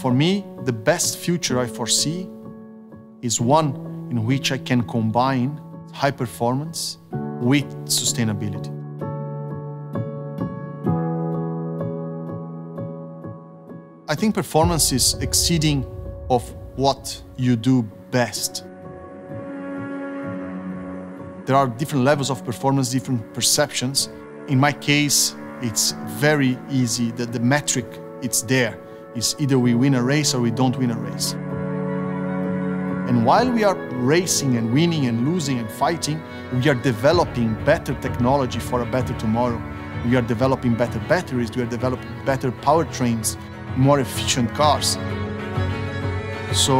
For me, the best future I foresee is one in which I can combine high performance with sustainability. I think performance is exceeding of what you do best. There are different levels of performance, different perceptions. In my case, it's very easy that the metric, it's there. It's either we win a race or we don't win a race. And while we are racing and winning and losing and fighting, we are developing better technology for a better tomorrow. We are developing better batteries, we are developing better powertrains, more efficient cars. So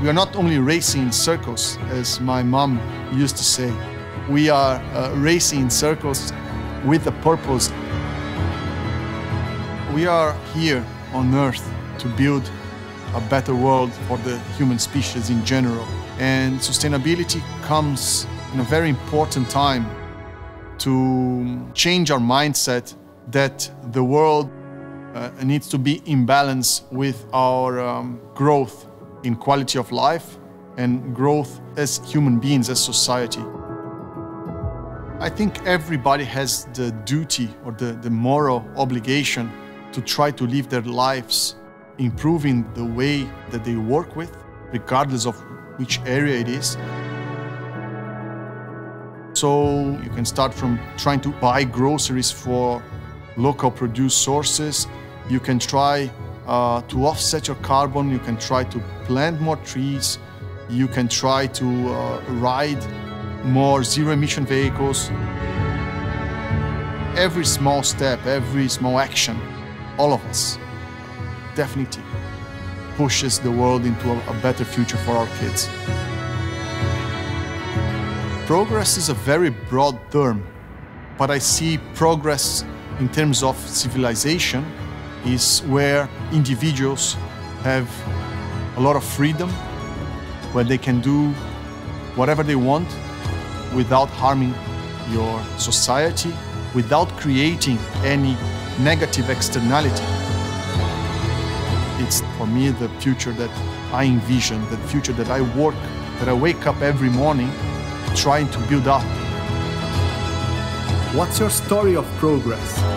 we are not only racing in circles, as my mom used to say. We are racing in circles with a purpose. We are here on Earth to build a better world for the human species in general. And sustainability comes in a very important time to change our mindset that the world needs to be in balance with our growth in quality of life and growth as human beings, as society. I think everybody has the duty or the moral obligation to try to live their lives improving the way that they work with, regardless of which area it is. So you can start from trying to buy groceries for local produced sources. You can try to offset your carbon. You can try to plant more trees. You can try to ride more zero-emission vehicles. Every small step, every small action, all of us, definitely pushes the world into a better future for our kids. Progress is a very broad term, but I see progress in terms of civilization is where individuals have a lot of freedom, where they can do whatever they want without harming your society, without creating any negative externality. It's, for me, the future that I envision, the future that I work, that I wake up every morning trying to build up. What's your story of progress?